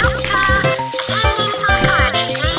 Doctor, attending psychiatry, please.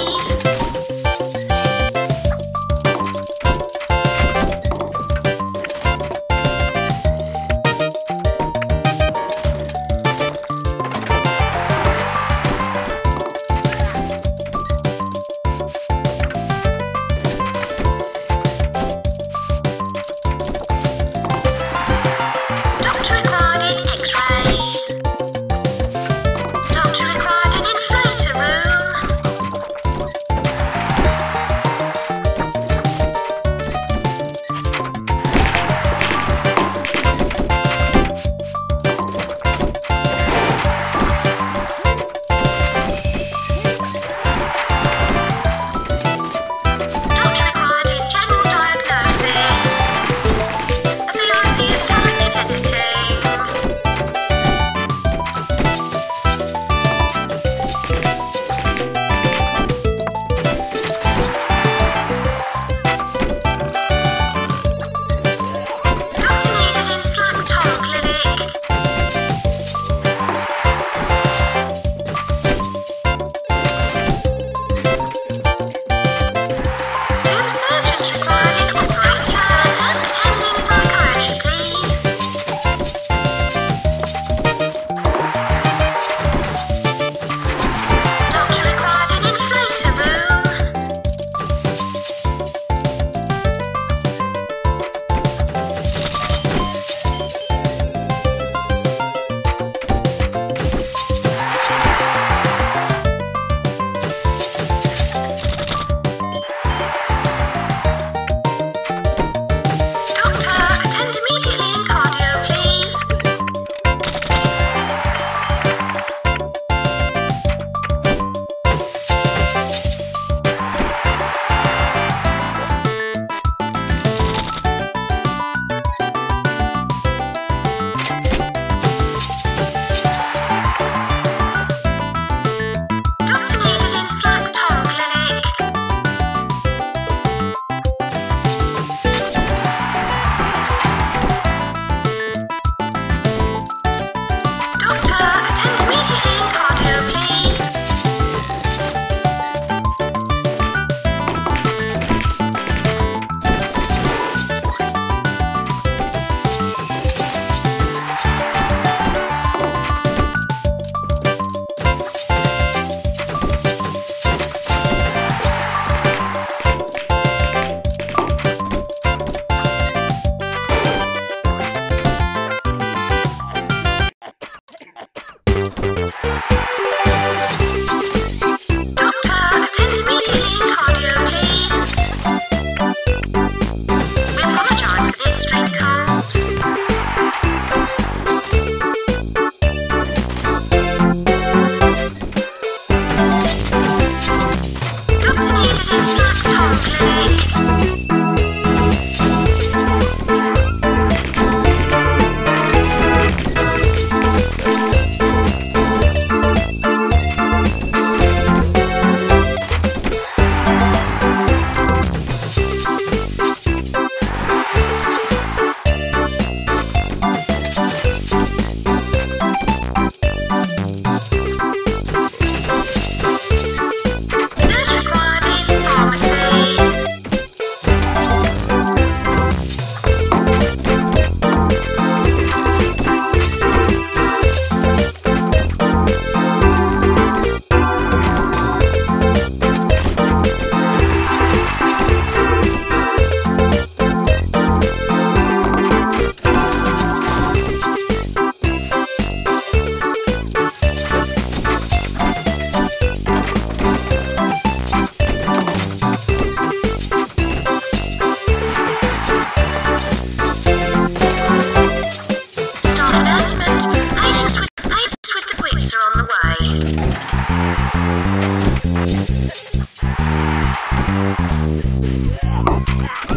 Doctor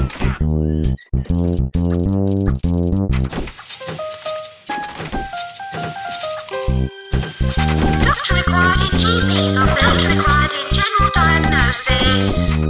required in GPs or not required in general diagnosis.